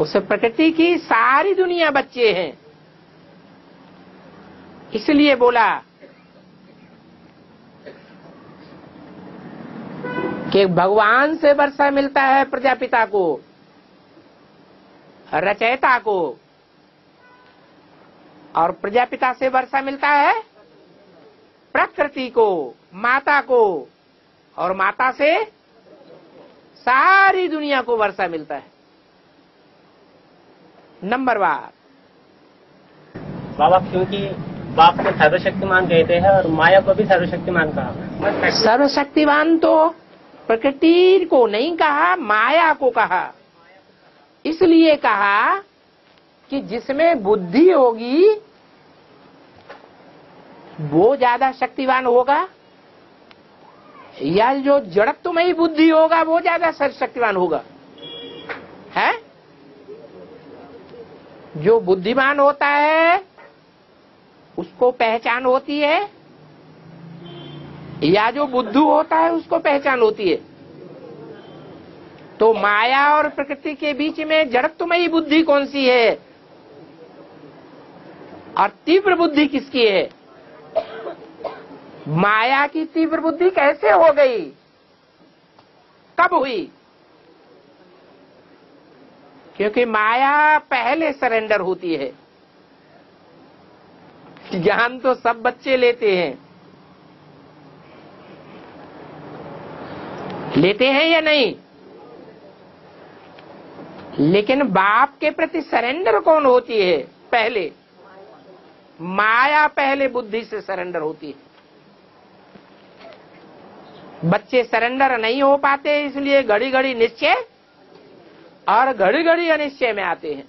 उस प्रकृति की सारी दुनिया बच्चे हैं, इसलिए बोला कि भगवान से वर्षा मिलता है प्रजापिता को, रचयिता को, और प्रजापिता से वर्षा मिलता है प्रकृति को, माता को, और माता से सारी दुनिया को वर्षा मिलता है। नंबर वार बाबा, क्योंकि बाप को सर्वशक्तिमान कहते हैं और माया को भी सर्वशक्तिमान कहा। सर्वशक्तिमान तो प्रकृति को नहीं कहा, माया को कहा। इसलिए कहा कि जिसमें बुद्धि होगी वो ज्यादा शक्तिवान होगा, या जो जड़त्व में ही बुद्धि होगा वो ज्यादा सर्वशक्तिवान होगा? है, जो बुद्धिमान होता है उसको पहचान होती है, या जो बुद्धू होता है उसको पहचान होती है? तो माया और प्रकृति के बीच में जड़त्व में ही बुद्धि कौन सी है और तीव्र बुद्धि किसकी है? माया की तीव्र बुद्धि कैसे हो गई, कब हुई? क्योंकि माया पहले सरेंडर होती है। ज्ञान तो सब बच्चे लेते हैं, लेते हैं या नहीं? लेकिन बाप के प्रति सरेंडर कौन होती है पहले? माया पहले बुद्धि से सरेंडर होती है। बच्चे सरेंडर नहीं हो पाते, इसलिए घड़ी घड़ी निश्चय और घड़ी घड़ी अनिश्चय में आते हैं।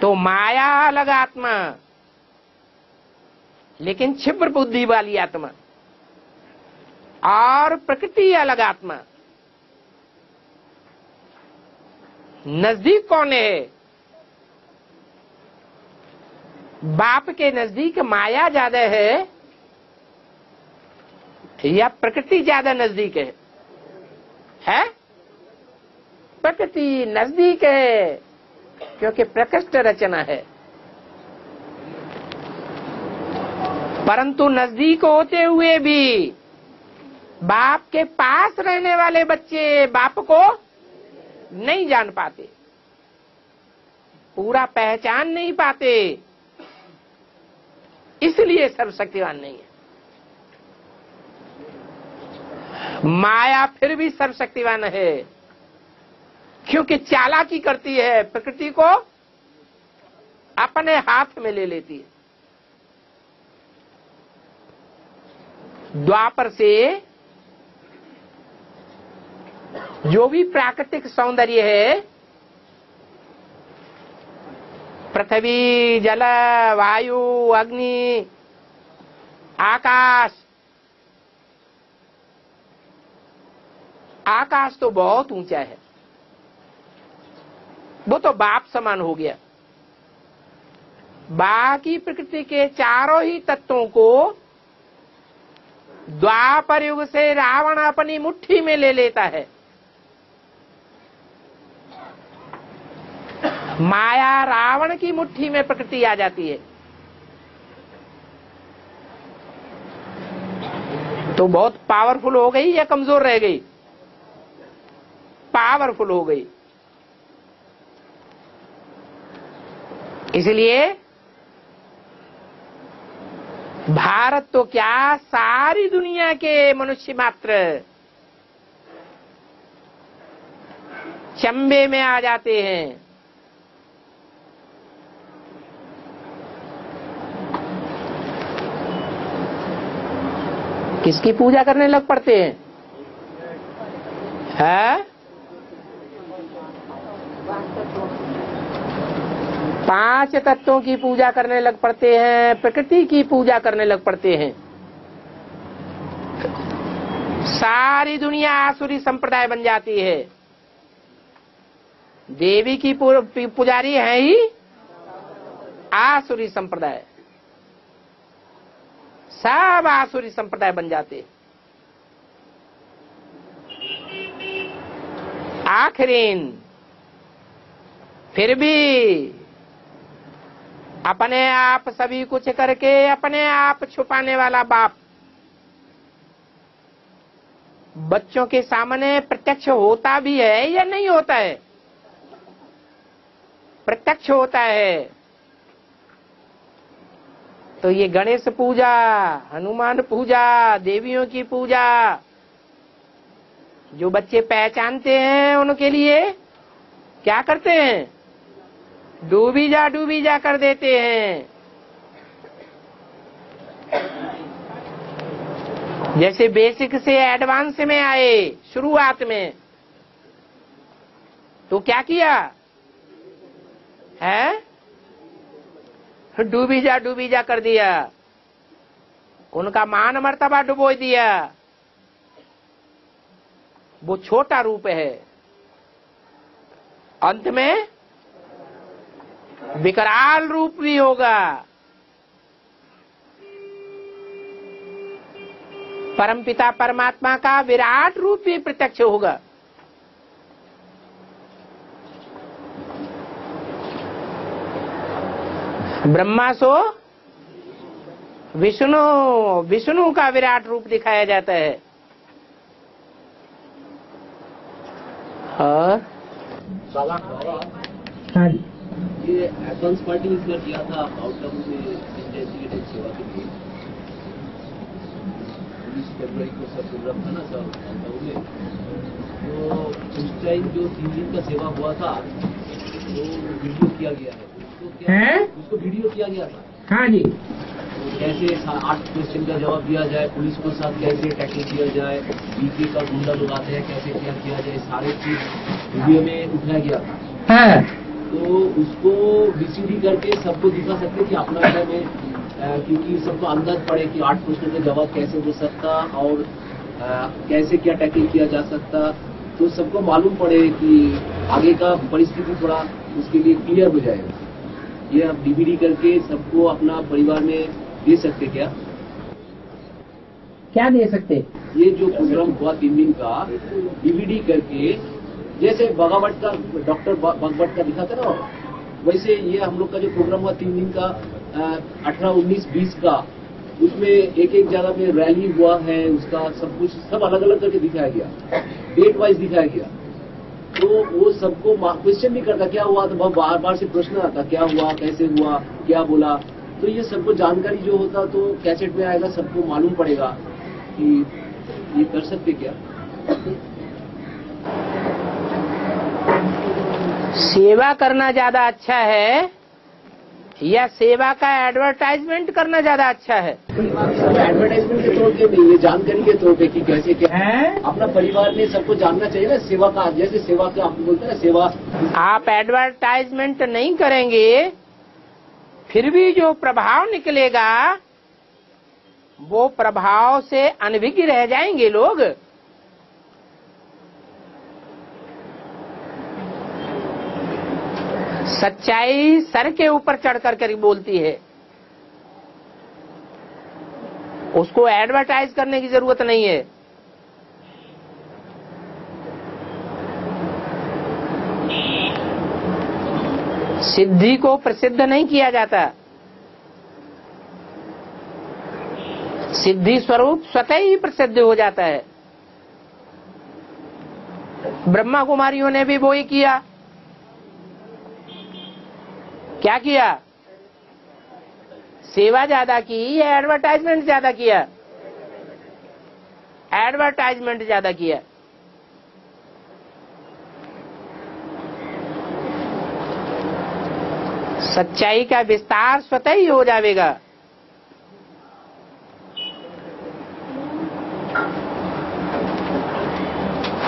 तो माया अलग आत्मा, लेकिन क्षिप्र बुद्धि वाली आत्मा। और प्रकृति अलग आत्मा। नजदीक कौन है? बाप के नजदीक माया ज्यादा है या प्रकृति ज्यादा नजदीक है? है प्रकृति नजदीक है, क्योंकि प्रकृष्ट रचना है। परंतु नजदीक होते हुए भी बाप के पास रहने वाले बच्चे बाप को नहीं जान पाते, पूरा पहचान नहीं पाते, इसलिए सर्वशक्तिवान नहीं है। माया फिर भी सर्वशक्तिवान है, क्योंकि चालाकी करती है, प्रकृति को अपने हाथ में ले लेती है। द्वापर से जो भी प्राकृतिक सौंदर्य है, पृथ्वी, जल, वायु, अग्नि, आकाश, आकाश तो बहुत ऊंचा है, वो तो बाप समान हो गया। बाकी प्रकृति के चारों ही तत्वों को द्वापर युग से रावण अपनी मुट्ठी में ले लेता है। माया रावण की मुट्ठी में प्रकृति आ जाती है, तो बहुत पावरफुल हो गई या कमजोर रह गई? पावरफुल हो गई। इसलिए भारत तो क्या, सारी दुनिया के मनुष्य मात्र चंबे में आ जाते हैं। किसकी पूजा करने लग पड़ते हैं? है? पांच तत्वों की पूजा करने लग पड़ते हैं, प्रकृति की पूजा करने लग पड़ते हैं। सारी दुनिया आसुरी संप्रदाय बन जाती है। देवी की पुजारी है ही आसुरी संप्रदाय, सब आसुरी संप्रदाय बन जाते। आखिरीन फिर भी अपने आप सभी कुछ करके अपने आप छुपाने वाला बाप बच्चों के सामने प्रत्यक्ष होता भी है या नहीं होता है? प्रत्यक्ष होता है। तो ये गणेश पूजा, हनुमान पूजा, देवियों की पूजा जो बच्चे पहचानते हैं, उनके लिए क्या करते हैं? डूबी जा डूबी जा कर देते हैं। जैसे बेसिक से एडवांस में आए शुरुआत में, तो क्या किया है? डूबी जा डूबी जा कर दिया, उनका मान मर्तबा डुबो दिया। वो छोटा रूप है, अंत में विकराल रूप भी होगा। परमपिता परमात्मा का विराट रूप भी प्रत्यक्ष होगा। ब्रह्मा सो विष्णु, विष्णु का विराट रूप दिखाया जाता है। और ये एडवांस पार्टी इस बार किया था आउटकम से इंटेंसिवेटेड सेवा के लिए, बीस फरवरी को सब प्रोग्राम था ना सर, तो उस टाइम जो तीन दिन का सेवा हुआ था वो वीडियो किया गया है, है उसको वीडियो किया गया था। हाँ जी, कैसे आठ क्वेश्चन का जवाब दिया जाए, पुलिस के साथ कैसे टैकल किया जाए, बीजेपी का गुंडा लगाते हैं कैसे क्या किया जाए, सारे चीज वीडियो में उठाया गया था। हाँ। तो उसको डीसीडी करके सबको दिखा सकते कि अपना में, क्योंकि सबको अंदाज पड़े कि आठ क्वेश्चन का जवाब कैसे हो सकता और आ, कैसे क्या टैकल किया जा सकता, तो सबको मालूम पड़े कि आगे का परिस्थिति थोड़ा उसके लिए क्लियर हो जाएगा। ये हम डीवीडी करके सबको अपना परिवार में दे सकते क्या? क्या दे सकते? ये जो प्रोग्राम हुआ तीन दिन का, डीवीडी करके, जैसे बगावट का डॉक्टर बगावट का दिखाता ना, वैसे ये हम लोग का जो प्रोग्राम हुआ तीन दिन का, अठारह उन्नीस बीस का, उसमें एक एक जगह पे रैली हुआ है, उसका सब कुछ सब अलग अलग करके दिखाया गया, डेट वाइज दिखाया गया। तो वो सबको क्वेश्चन भी करता क्या हुआ, तो बार बार से प्रश्न आता क्या हुआ, कैसे हुआ, क्या बोला। तो ये सबको जानकारी जो होता तो कैसेट में आएगा, सबको मालूम पड़ेगा कि ये कर सकते क्या। सेवा करना ज्यादा अच्छा है या सेवा का एडवर्टाइजमेंट करना ज्यादा अच्छा है? एडवर्टाइजमेंट के तौर पे नहीं, ये जानकारी के तौर पे कि कैसे क्या है? अपना परिवार में सबको जानना चाहिए ना, सेवा का, जैसे सेवा का आप बोलते हैं ना सेवा। आप एडवर्टाइजमेंट नहीं करेंगे फिर भी जो प्रभाव निकलेगा वो प्रभाव से अनभिज्ञ रह जाएंगे लोग। सच्चाई सर के ऊपर चढ़ करके बोलती है, उसको एडवर्टाइज करने की जरूरत नहीं है। सिद्धि को प्रसिद्ध नहीं किया जाता, सिद्धि स्वरूप स्वतः ही प्रसिद्ध हो जाता है। ब्रह्मा कुमारियों ने भी वो ही किया। क्या किया? सेवा ज्यादा की या एडवर्टाइजमेंट ज्यादा किया? एडवर्टाइजमेंट ज्यादा किया। सच्चाई का विस्तार स्वतः ही हो जाएगा।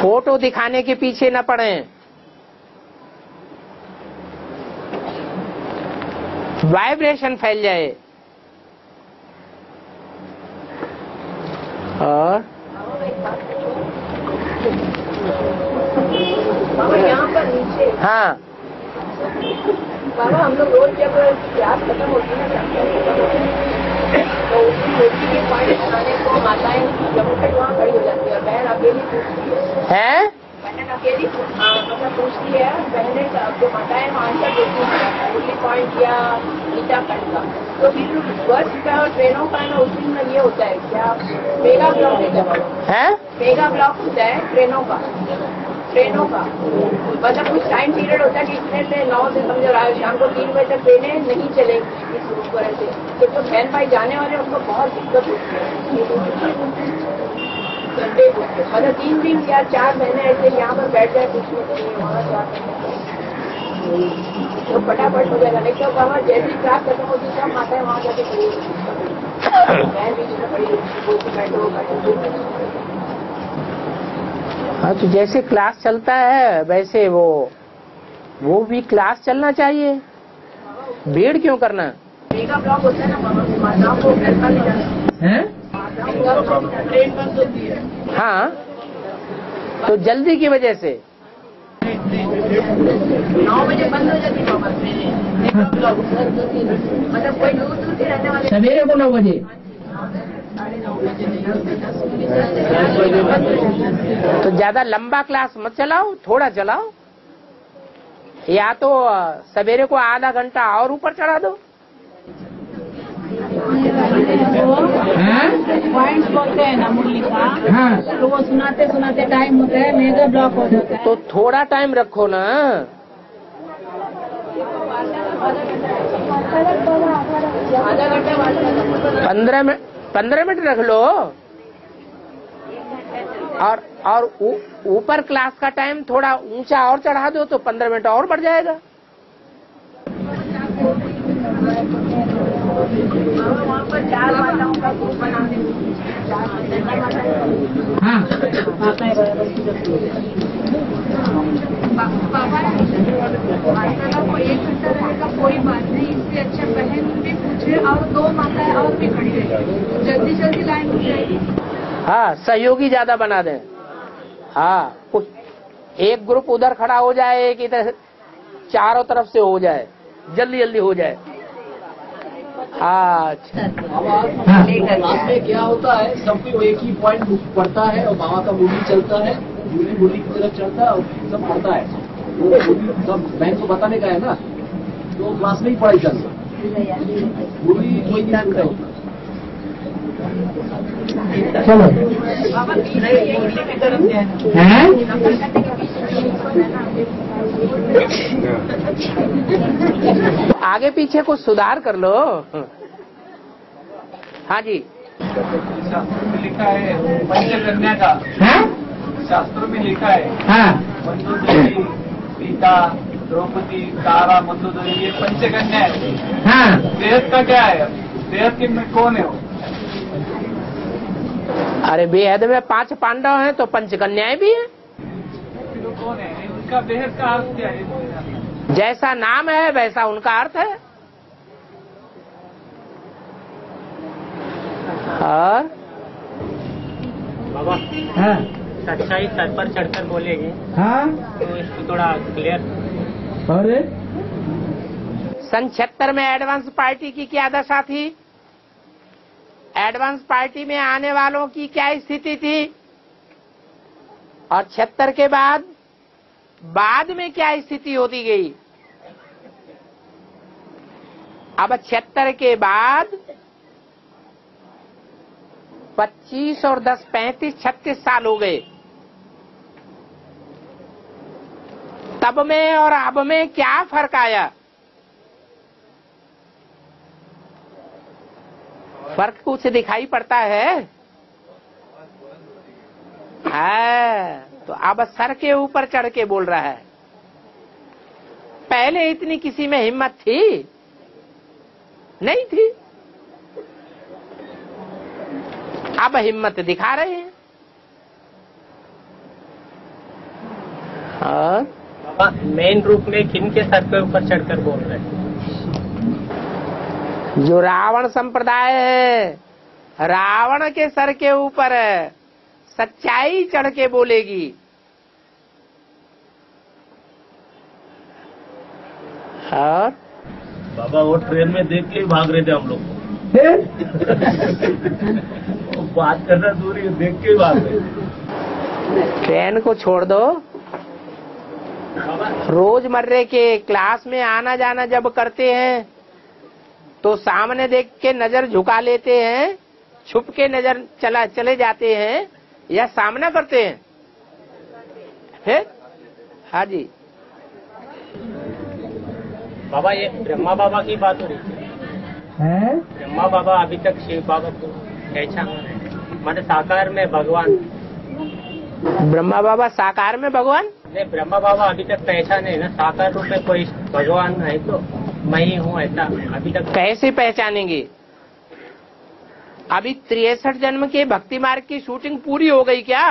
फोटो दिखाने के पीछे न पड़े। वाइब्रेशन फैल जाए और यहाँ पर नीचे। हाँ बाबा, हम लोग रोज जब प्यास खत्म होती है तो उसकी बेटी के पानी बनाने को माताएं जमुना वहाँ खड़ी हो जाती है, बहन अकेली पूछती है, बहन अकेली पूछती है, बहने जो माताएं मानता देती पॉइंट या ईटाखंड का, तो फिर बस का और ट्रेनों का ना उसी में ये होता है क्या मेगा ब्लॉक होता है, मेगा ब्लॉक होता है ट्रेनों का, ट्रेनों का मतलब कुछ टाइम पीरियड होता है कि इतने से नौ से समझो शाम को तीन बजे तक ट्रेनें नहीं चलेगी इस तरह से, तो जो बहन भाई जाने वाले उनको बहुत दिक्कत होती है। मतलब तीन दिन या चार महीने ऐसे यहाँ पर बैठ जाए, कुछ नहीं वहाँ जाते तो फटाफट हो जाएगा। नहीं तो बाबा जैसे क्लास खत्म होती है माता है वहाँ जाके पड़ी पड़ी। हाँ, तो जैसे क्लास चलता है वैसे वो वो भी क्लास चलना चाहिए, भीड़ क्यों करना? मेगा ब्लॉक होता है ना बाबा, माताओं को घर पर ले जाना, ट्रेन बंद होती है। हाँ, तो जल्दी की वजह से नौ बजे बंद हो जाती है मतलब कोई दूर दूर से रहने वाले सवेरे को नौ बजे तो ज्यादा लंबा क्लास मत चलाओ, थोड़ा चलाओ, या तो सवेरे को आधा घंटा और ऊपर चढ़ा दो। पॉइंट्स बोलते हैं ना मुरली का, हाँ, तो वो सुनाते सुनाते टाइम होता है, मेगा ब्लॉक हो जाता है। तो थोड़ा टाइम रखो ना। पंद्रह मिनट पंद्रह मिनट रख लो और और ऊपर क्लास का टाइम थोड़ा ऊंचा और चढ़ा दो तो पंद्रह मिनट और बढ़ जाएगा। वहाँ पर चार माताओं का ग्रुप बना दें। हाँ, बाबा माता का कोई एक घंटा रहेगा, कोई बात नहीं, इससे अच्छा बहन भी पूछे और दो माताएं और भी खड़ी रहेगी, जल्दी जल्दी लाइन हो जाएगी। हाँ, सहयोगी ज्यादा बना दें। हाँ, एक ग्रुप उधर खड़ा हो जाए, एक इधर, चारों तरफ से हो जाए, जल्दी जल्दी हो जाए। अच्छा, क्या होता है, सबको एक ही पॉइंट पड़ता है और बाबा का बोली चलता है, बोली की तरफ चलता है और सब पड़ता है, सब बहन को बताने का है ना, तो क्लास में ही पढ़ाई चलता है। चलो हैं? आगे पीछे कुछ सुधार कर लो। हाँ जी, शास्त्रों में लिखा है पंचकन्या का। हाँ? शास्त्रों में लिखा है। हाँ? मंदोदरी, सीता, द्रौपदी, तारा, मंदोदरी, ये पंचकन्या है। हाँ? देहत का क्या है, देहत के में कौन है वो? अरे बेहद में पांच पांडव हैं तो पंच कन्याएं भी हैं। कौन है इनका, बेहद का अर्थ क्या है? जैसा नाम है वैसा उनका अर्थ है। और बाबा हाँ? सच्चाई सर पर चढ़कर बोलेगी। हाँ, तो इसको थोड़ा क्लियर। अरे सन छिहत्तर में एडवांस पार्टी की क्या दशा थी, एडवांस पार्टी में आने वालों की क्या स्थिति थी, और छिहत्तर के बाद बाद में क्या स्थिति होती गई। अब छिहत्तर के बाद पच्चीस और दस पैंतीस छत्तीस साल हो गए, तब में और अब में क्या फर्क आया? फर्क कुछ दिखाई पड़ता है? हाँ, तो अब सर के ऊपर चढ़ के बोल रहा है। पहले इतनी किसी में हिम्मत थी नहीं थी, अब हिम्मत दिखा रहे हैं। हाँ, मेन रूप में किन के सर के ऊपर चढ़कर बोल रहे हैं? जो रावण संप्रदाय है, रावण के सर के ऊपर सच्चाई चढ़ के बोलेगी। और बाबा वो ट्रेन में देख के ही भाग रहे थे हम लोग, बात करना दूरी, देख के ही भाग रहे। ट्रेन को छोड़ दो, रोजमर्रे के क्लास में आना जाना जब करते हैं तो सामने देख के नजर झुका लेते हैं, छुप के नजर चला चले जाते हैं या सामना करते हैं फिर। हाँ जी बाबा, ये ब्रह्मा बाबा की बात हो रही है। ब्रह्मा बाबा अभी तक शिव बाबा को पहचान, माने साकार में भगवान। ब्रह्मा बाबा साकार में भगवान? नहीं, ब्रह्मा बाबा अभी तक पहचान है ना, साकार रूप में कोई भगवान है तो मैं ही हूँ ऐसा अभी तक कैसे पहचानेंगे? अभी तिरसठ जन्म के भक्ति मार्ग की शूटिंग पूरी हो गई क्या?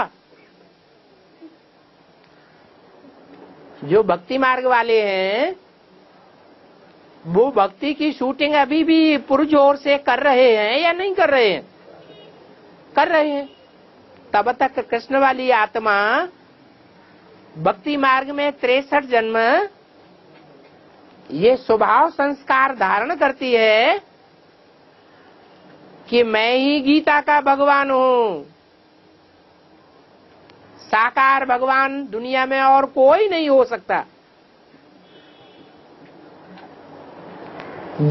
जो भक्ति मार्ग वाले हैं वो भक्ति की शूटिंग अभी भी पुरजोर से कर रहे हैं या नहीं कर रहे हैं? कर रहे हैं। तब तक कृष्ण वाली आत्मा भक्ति मार्ग में तिरसठ जन्म ये स्वभाव संस्कार धारण करती है कि मैं ही गीता का भगवान हूँ, साकार भगवान दुनिया में और कोई नहीं हो सकता।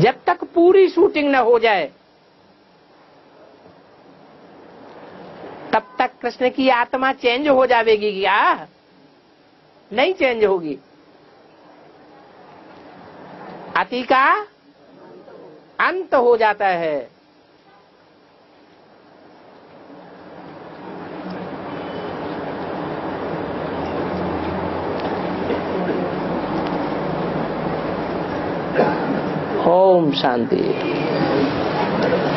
जब तक पूरी शूटिंग न हो जाए तब तक कृष्ण की आत्मा चेंज हो जाएगी क्या? नहीं चेंज होगी। अति का अंत हो जाता है। ओम शांति।